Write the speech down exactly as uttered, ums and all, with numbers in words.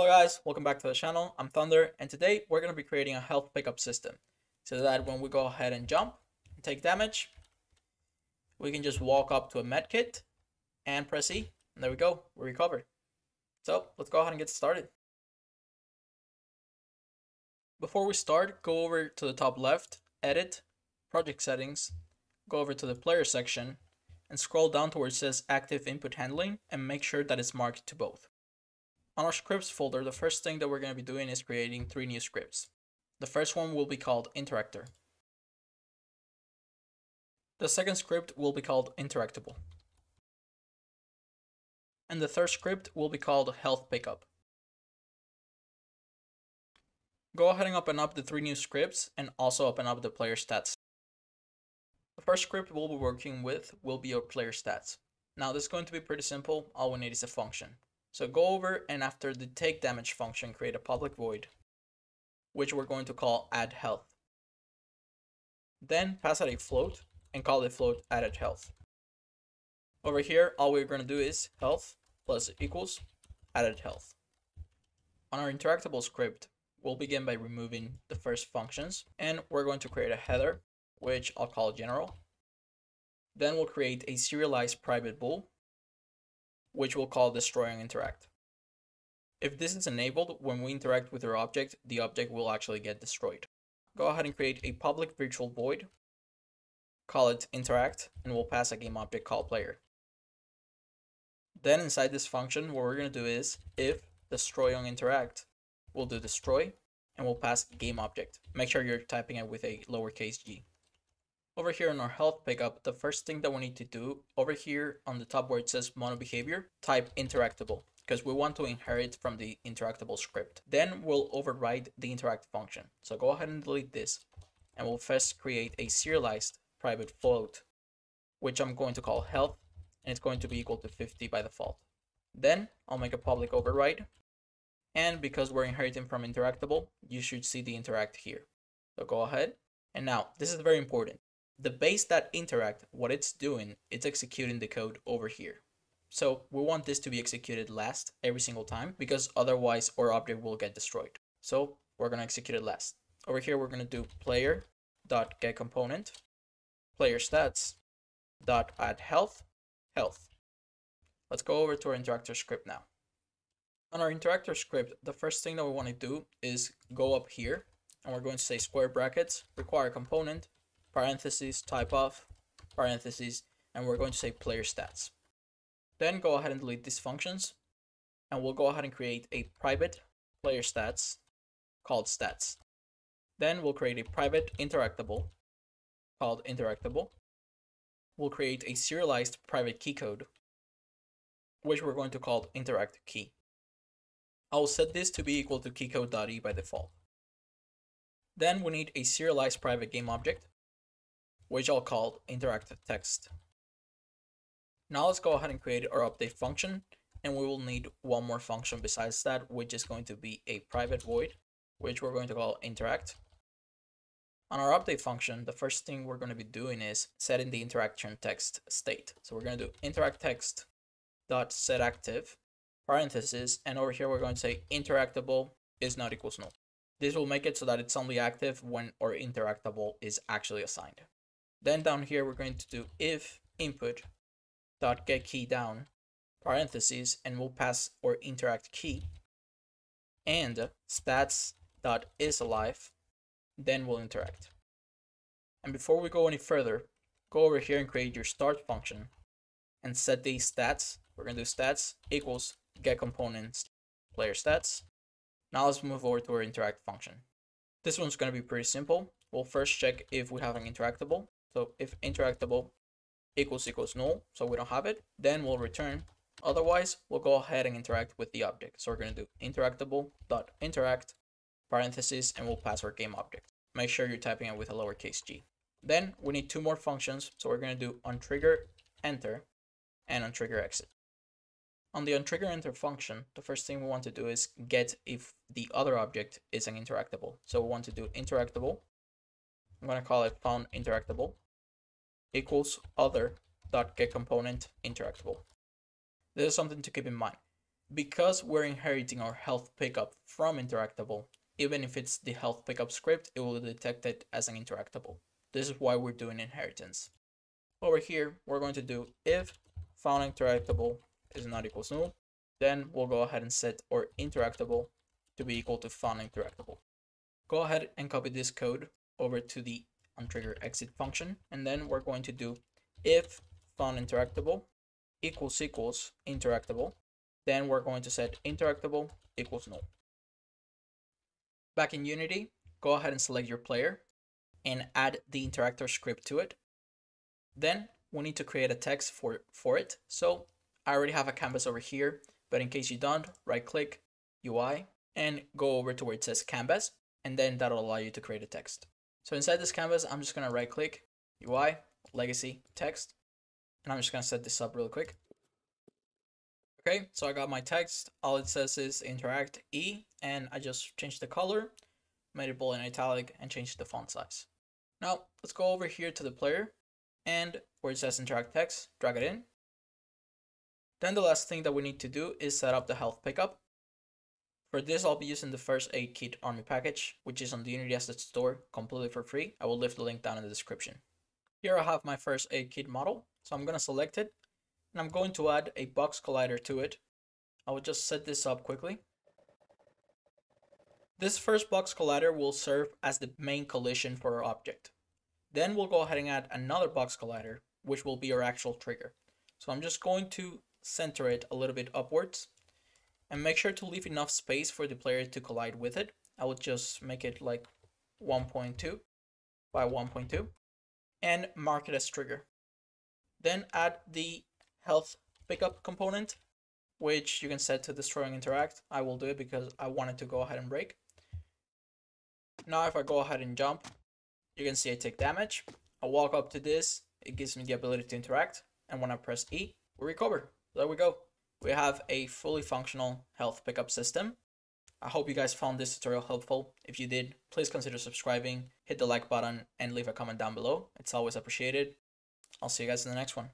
Hello guys, welcome back to the channel. I'm Thunder, and today we're going to be creating a health pickup system so that when we go ahead and jump and take damage, we can just walk up to a med kit and press E, and there we go, we're recovered. So let's go ahead and get started. Before we start, go over to the top left, edit, project settings, go over to the player section and scroll down to where it says active input handling and make sure that it's marked to both. On our scripts folder, the first thing that we're going to be doing is creating three new scripts. The first one will be called Interactor. The second script will be called Interactable. And the third script will be called Health Pickup. Go ahead and open up the three new scripts and also open up the player stats. The first script we'll be working with will be our player stats. Now this is going to be pretty simple, all we need is a function. So go over and after the take damage function, create a public void, which we're going to call AddHealth. Then pass out a float and call the float AddHealth. Over here, all we're going to do is health plus equals AddHealth. On our interactable script, we'll begin by removing the first functions and we're going to create a header, which I'll call general. Then we'll create a serialized private bool, which we'll call destroying interact. If this is enabled, when we interact with our object, the object will actually get destroyed. Go ahead and create a public virtual void, call it interact, and we'll pass a game object called player. Then inside this function, what we're going to do is if destroying interact, we'll do destroy, and we'll pass game object. Make sure you're typing it with a lowercase g. Over here in our health pickup, the first thing that we need to do over here on the top where it says MonoBehaviour, type interactable because we want to inherit from the interactable script. Then we'll override the interact function. So go ahead and delete this and we'll first create a serialized private float, which I'm going to call health and it's going to be equal to fifty by default. Then I'll make a public override. And because we're inheriting from interactable, you should see the interact here. So go ahead. And now this is very important. The base.interact, what it's doing, it's executing the code over here. So we want this to be executed last every single time because otherwise our object will get destroyed. So we're going to execute it last. Over here, we're going to do player.getComponent, player_stats.addHealth, health. Let's go over to our interactor script now. On our interactor script, the first thing that we want to do is go up here and we're going to say square brackets, require component, parentheses, type of, parentheses, and we're going to say player stats. Then go ahead and delete these functions, and we'll go ahead and create a private player stats called stats. Then we'll create a private interactable called interactable. We'll create a serialized private key code, which we're going to call interact key. I'll set this to be equal to keycode.e by default. Then we need a serialized private game object, which I'll call interact text. Now let's go ahead and create our update function, and we will need one more function besides that, which is going to be a private void, which we're going to call interact. On our update function, the first thing we're going to be doing is setting the interaction text state. So we're going to do interact text dot set active parentheses, and over here we're going to say interactable is not equals null. This will make it so that it's only active when our interactable is actually assigned. Then down here, we're going to do if input dot get key down parentheses, and we'll pass our interact key and stats dot is alive. Then we'll interact. And before we go any further, go over here and create your start function and set the stats. We're going to do stats equals get components player stats. Now let's move over to our interact function. This one's going to be pretty simple. We'll first check if we have an interactable. So if interactable equals equals null, so we don't have it, then we'll return. Otherwise, we'll go ahead and interact with the object. So we're going to do interactable.interact parentheses, and we'll pass our game object. Make sure you're typing it with a lowercase g. Then we need two more functions. So we're going to do OnTriggerEnter and OnTriggerExit. On the OnTriggerEnter function, the first thing we want to do is get if the other object is an interactable. So we want to do interactable. I'm going to call it found interactable equals other dot get component interactable. This is something to keep in mind. because we're inheriting our health pickup from Interactable, even if it's the health pickup script, it will detect it as an Interactable. This is why we're doing inheritance. Over here, we're going to do if found Interactable is not equals null, then we'll go ahead and set our Interactable to be equal to found Interactable. Go ahead and copy this code over to the OnTriggerExit function, and then we're going to do if found Interactable equals equals Interactable, then we're going to set Interactable equals null. Back in Unity, go ahead and select your player and add the Interactor script to it. Then we need to create a text for, for it. So I already have a canvas over here, but in case you don't, right click U I and go over to where it says canvas, and then that'll allow you to create a text. So inside this canvas, I'm just gonna right click U I, legacy, text, and I'm just gonna set this up real quick. Okay, so I got my text. All it says is interact E, and I just changed the color, made it bold and italic, and changed the font size. Now let's go over here to the player, and where it says interact text, drag it in. Then the last thing that we need to do is set up the health pickup. For this, I'll be using the First Aid Kit Army package, which is on the Unity Asset Store completely for free. I will leave the link down in the description. Here I have my First Aid Kit model, so I'm going to select it, and I'm going to add a box collider to it. I will just set this up quickly. This first box collider will serve as the main collision for our object. Then we'll go ahead and add another box collider, which will be our actual trigger. So I'm just going to center it a little bit upwards, and make sure to leave enough space for the player to collide with it. I will just make it like one point two by one point two and mark it as trigger. Then add the health pickup component, which you can set to destroying interact. I will do it because I wanted to go ahead and break. Now if I go ahead and jump, you can see I take damage. I walk up to this, it gives me the ability to interact, and when I press E, we recover. There we go. We have a fully functional health pickup system. I hope you guys found this tutorial helpful. If you did, please consider subscribing, hit the like button, and leave a comment down below. It's always appreciated. I'll see you guys in the next one.